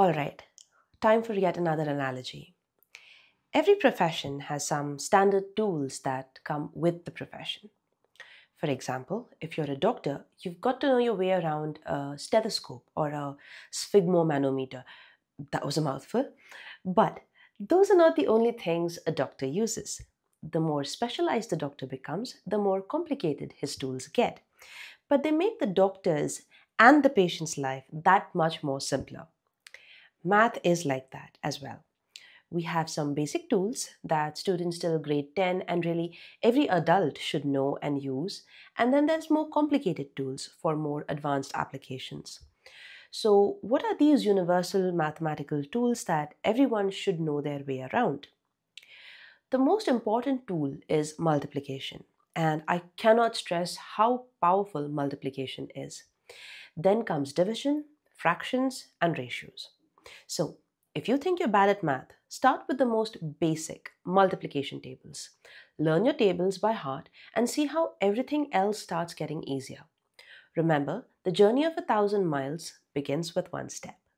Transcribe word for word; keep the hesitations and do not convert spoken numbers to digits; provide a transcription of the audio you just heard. All right, time for yet another analogy. Every profession has some standard tools that come with the profession. For example, if you're a doctor, you've got to know your way around a stethoscope or a sphygmomanometer. That was a mouthful. But those are not the only things a doctor uses. The more specialized the doctor becomes, the more complicated his tools get. But they make the doctor's and the patient's life that much more simpler. Math is like that as well. We have some basic tools that students till grade ten and really every adult should know and use. And then there's more complicated tools for more advanced applications. So what are these universal mathematical tools that everyone should know their way around? The most important tool is multiplication. And I cannot stress how powerful multiplication is. Then comes division, fractions, and ratios. So if you think you're bad at math, start with the most basic multiplication tables. Learn your tables by heart and see how everything else starts getting easier. Remember, the journey of a thousand miles begins with one step.